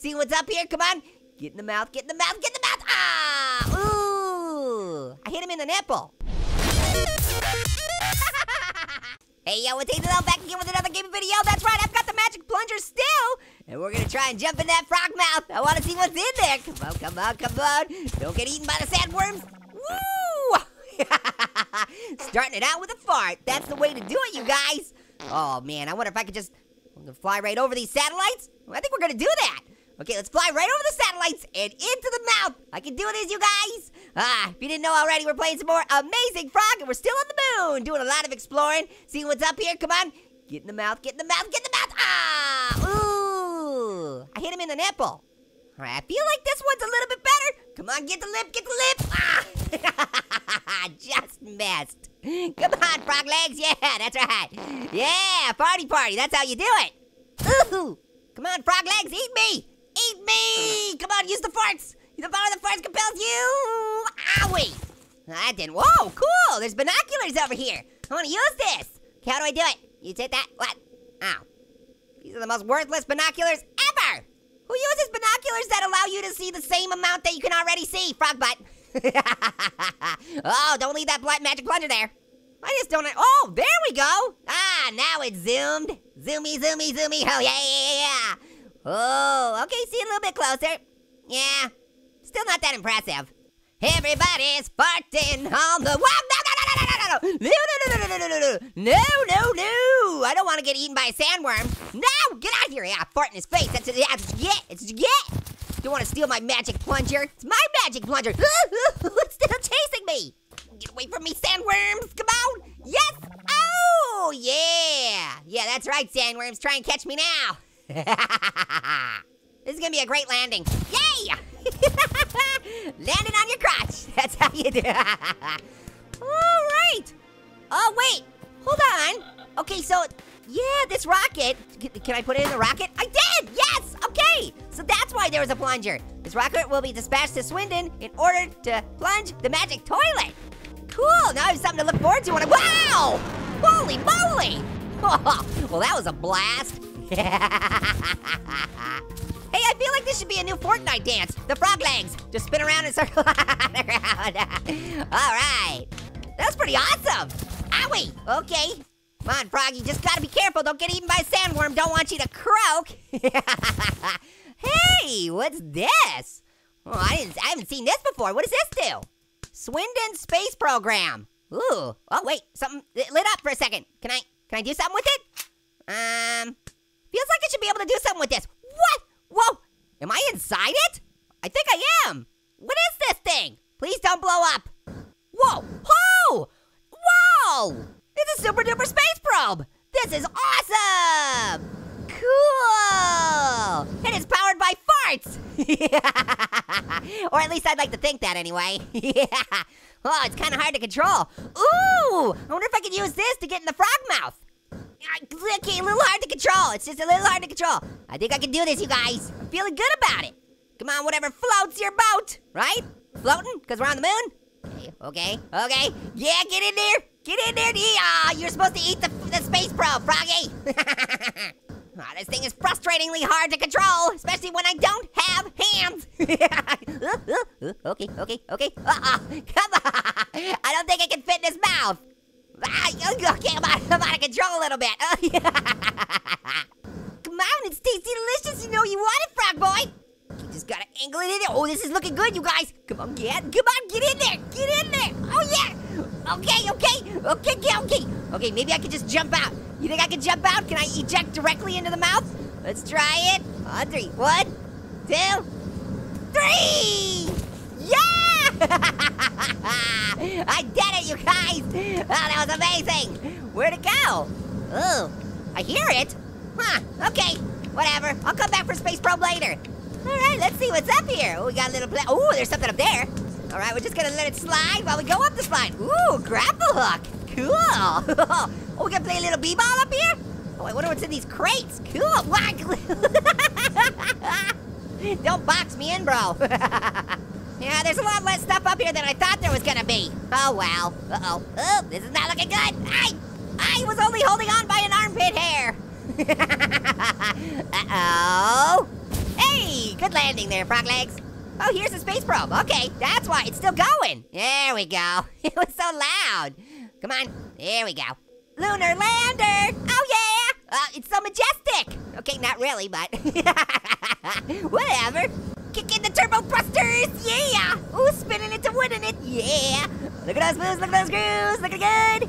See what's up here? Come on. Get in the mouth. Get in the mouth. Get in the mouth. Ah! Ooh! I hit him in the nipple. Hey, yo, it's Hazel back again with another gaming video. That's right, I've got the magic plunger still. And we're gonna try and jump in that frog mouth. I wanna see what's in there. Come on, come on, come on. Don't get eaten by the sandworms. Woo! Starting it out with a fart. That's the way to do it, you guys. Oh, man, I wonder if I could just fly right over these satellites. Well, I think we're gonna do that. Okay, let's fly right over the satellites and into the mouth. I can do this, you guys. If you didn't know already, we're playing some more Amazing Frog, and we're still on the moon, doing a lot of exploring, seeing what's up here. Come on, get in the mouth, get in the mouth, get in the mouth. Ah! Ooh! I hit him in the nipple. All right, I feel like this one's a little bit better. Come on, get the lip, get the lip. Ah! Just missed. Come on, frog legs. Yeah, that's right. Yeah, party, party. That's how you do it. Ooh! Come on, frog legs, eat me. Eat me! Come on, use the farts! The power of the farts compels you! Owie! That didn't. Whoa, cool! There's binoculars over here! I wanna use this! Okay, how do I do it? You take that? What? Ow. These are the most worthless binoculars ever! Who uses binoculars that allow you to see the same amount that you can already see? Frog butt! Oh, don't leave that magic plunger there! I just don't. Oh, there we go! Ah, now it's zoomed! Zoomy, zoomy, zoomy! Oh, yeah! Oh, okay, see a little bit closer. Yeah, still not that impressive. Everybody's farting on the... Whoa, no, no, no, no, no, no, no, no, no, no, no, no, no, I don't want to get eaten by a sandworm. No, get out of here. Yeah, fart in his face. That's it. Yeah, it's yeah. Don't want to steal my magic plunger. It's my magic plunger. It's still chasing me. Get away from me, sandworms. Come on. Yes. Oh, yeah. Yeah, that's right, sandworms. Try and catch me now. This is gonna be a great landing. Yay! Landing on your crotch. That's how you do it. All right. Oh, wait. Hold on. Okay, so, yeah, this rocket. Can I put it in the rocket? I did! Yes! Okay. So that's why there was a plunger. This rocket will be dispatched to Swindon in order to plunge the magic toilet. Cool. Now I have something to look forward to when I... Wow! Holy moly! Well, that was a blast. Hey, I feel like this should be a new Fortnite dance. The frog legs. Just spin around and circle around. All right. That's pretty awesome. Owie. Okay. Come on, Froggy. Just gotta be careful. Don't get eaten by a sandworm. Don't want you to croak. Hey, what's this? Oh, I haven't seen this before. What does this do? Swindon Space Program. Ooh. Oh, wait. Something it lit up for a second. Can I do something with it? Feels like I should be able to do something with this. What? Whoa, am I inside it? I think I am. What is this thing? Please don't blow up. Whoa, ho! Whoa! It's a super duper space probe. This is awesome. Cool. And it's powered by farts. Or at least I'd like to think that anyway. Yeah. Oh, it's kind of hard to control. Ooh, I wonder if I could use this to get in the frog mouth. Okay, a little hard to control. It's just a little hard to control. I think I can do this, you guys. I'm feeling good about it. Come on, whatever floats your boat, right? Floating, because we're on the moon? Okay, okay, okay. Yeah, get in there. Get in there. Yeah, you're supposed to eat the space probe, Froggy. Oh, this thing is frustratingly hard to control, especially when I don't have hands. Okay, okay, okay. Come on. I don't think I can fit in his mouth. Okay, I'm out of control a little bit. Oh, yeah. Come on, it tastes delicious. You know you want it, frog boy. You just gotta angle it in there. Oh, this is looking good, you guys. Come on, get. Come on, get in there. Get in there. Oh, yeah. Okay, okay. Okay, okay, okay. Okay, maybe I could just jump out. You think I can jump out? Can I eject directly into the mouth? Let's try it. On three. One, two, three. Yeah! I did it, you guys! Oh, that was amazing! Where'd it go? Oh, I hear it? Huh, okay, whatever. I'll come back for Space Probe later. All right, let's see what's up here. Oh, we got a little... Oh, there's something up there. All right, we're just gonna let it slide while we go up the slide. Ooh, grapple hook. Cool. Oh, we gonna play a little b-ball up here? Oh, I wonder what's in these crates. Cool. Don't box me in, bro. Yeah, there's a lot less stuff up here than I thought there was gonna be. Oh, well. Uh-oh. Oh, this is not looking good. I was only holding on by an armpit hair. Uh-oh. Hey, Good landing there, frog legs. Oh, here's the space probe. Okay, that's why it's still going. There we go. It was so loud. Come on, there we go. Lunar Lander! Oh yeah! It's so majestic! Okay, not really, but whatever. Kick in the turbo thrusters! Yeah! Ooh, spinning it to wooden it! Yeah! Look at those moves, look at those grooves, look at good!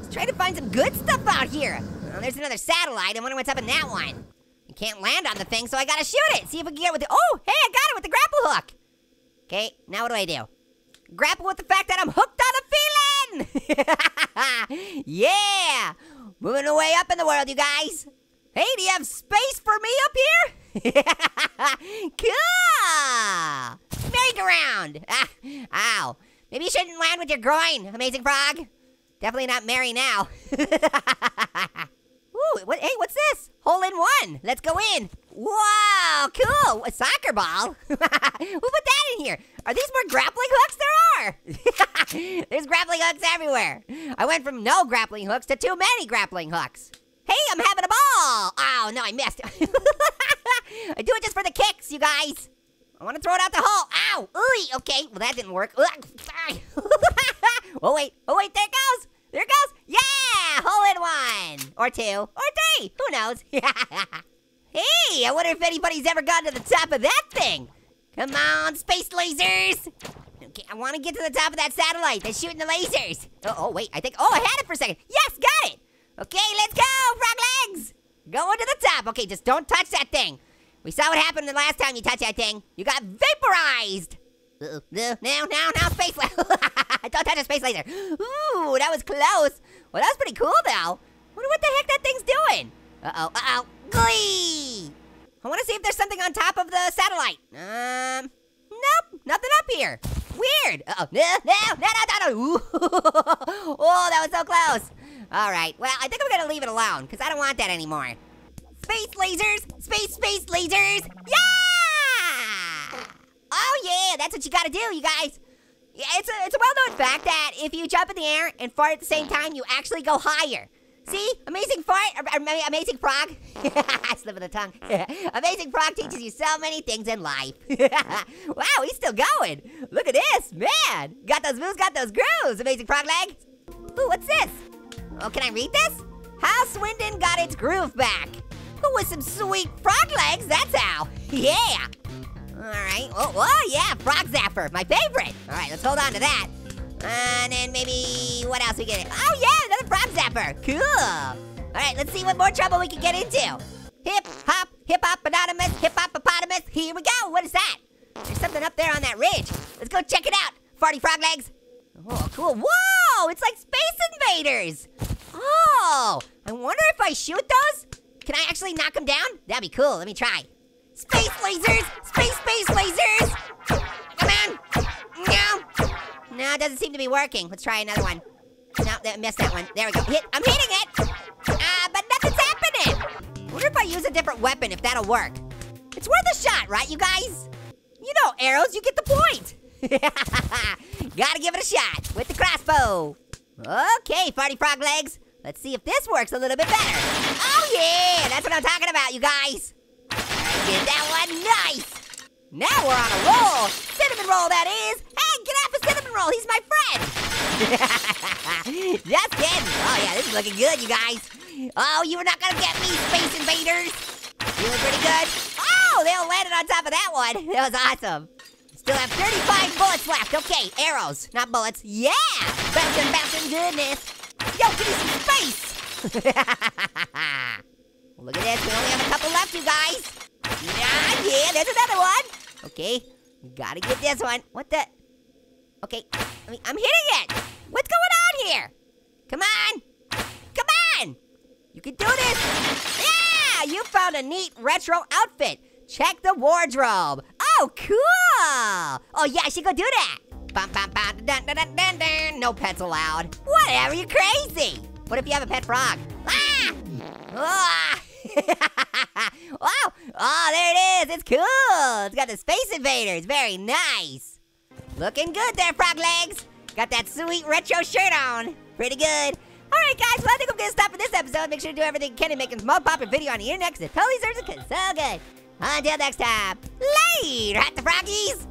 Let's try to find some good stuff out here. Oh, there's another satellite. I wonder what's up in that one. I can't land on the thing, so I gotta shoot it. See if we can get with the, oh, hey, I got it with the grapple hook. Okay, now what do? Grapple with the fact that I'm hooked on a feeling. Yeah, moving away up in the world, you guys. Hey, do you have space for me up here? Cool. Merry-go-round. Ah, ow. Maybe you shouldn't land with your groin, Amazing Frog. Definitely not Mary now. Ooh, what, hey, what's this? Hole in one. Let's go in. Whoa, cool. A soccer ball. Who put that in here? Are these more grappling hooks? There are. There's grappling hooks everywhere. I went from no grappling hooks to too many grappling hooks. Hey, I'm having a ball. Oh, no, I missed. I do it just for the kicks, you guys. I want to throw it out the hole. Ow. Ooh, okay, well, that didn't work. Oh wait, there it goes. There it goes. Yeah, hole in one. Or two, or three, who knows? Hey, I wonder if anybody's ever gotten to the top of that thing. Come on, space lasers. Okay, I wanna get to the top of that satellite that's shooting the lasers. Oh, wait, I think, oh, I had it for a second. Yes, got it. Okay, let's go, frog legs. Going to the top. Okay, just don't touch that thing. We saw what happened the last time you touched that thing. You got vaporized. Uh-oh. No, space laser. Don't touch a space laser. Ooh, that was close. Well, that was pretty cool, though. Wonder what the heck that thing's doing. Uh-oh, uh-oh. Glee! I wanna see if there's something on top of the satellite. Nope, nothing up here. Weird. Uh-oh, no. Oh, that was so close. All right, well, I think I'm gonna leave it alone, because I don't want that anymore. Space lasers, space lasers. Yeah! Oh yeah, that's what you gotta do, you guys. Yeah, it's a well-known fact that if you jump in the air and fart at the same time, you actually go higher. See, Amazing Fart, or Amazing Frog. Slip of the tongue. Amazing Frog teaches you so many things in life. Wow, he's still going. Look at this, man. Got those moves, got those grooves, Amazing Frog leg. Ooh, what's this? Oh, can I read this? How Swindon got its groove back. But with some sweet frog legs, that's how. Yeah. All right, oh yeah, Frog Zapper, my favorite. All right, let's hold on to that. And then maybe, what else we get? Oh yeah, another Frog Zapper, cool. All right, let's see what more trouble we can get into. Hip hop, anonymous, hip hop, hippopotamus, here we go, what is that? There's something up there on that ridge. Let's go check it out, farty frog legs. Oh, cool, whoa, it's like Space Invaders. Oh, I wonder if I shoot those, can I actually knock them down? That'd be cool, let me try. Space lasers! Space lasers! Come on! No! No, it doesn't seem to be working. Let's try another one. No, I missed that one. There we go. Hit. I'm hitting it! But nothing's happening! I wonder if I use a different weapon, if that'll work. It's worth a shot, right, you guys? You know, arrows, you get the point! Gotta give it a shot with the crossbow. Okay, farty frog legs. Let's see if this works a little bit better. Oh, yeah! That's what I'm talking about, you guys! Get that one, nice! Now we're on a roll! Cinnamon roll, that is! Hey, get off a cinnamon roll, he's my friend! Just kidding! Oh yeah, this is looking good, you guys! Oh, you were not gonna get me, Space Invaders! Feeling pretty good? Oh, they all landed on top of that one! That was awesome! Still have 35 bullets left, okay, arrows, not bullets, yeah! Bouncing, goodness! Yo, give me some space! Well, look at this, we only have a couple left, you guys! Yeah, there's another one. Okay, gotta get this one. What the? Okay, I mean, I'm hitting it. What's going on here? Come on, come on. You can do this. Yeah, you found a neat retro outfit. Check the wardrobe. Oh, cool. Oh yeah, I should go do that. Bum, bum, bum, dun, dun, dun, dun, dun. No pets allowed. Whatever, you're crazy. What if you have a pet frog? Ah! Ah! Wow! Oh, there it is! It's cool! It's got the Space Invaders! Very nice! Looking good there, frog legs! Got that sweet retro shirt on! Pretty good! Alright guys, well I think I'm gonna stop for this episode. Make sure to do everything you can to make a small pop-up video on the internet because it totally deserves it because it's so good! Until next time, later! Hey, right the froggies?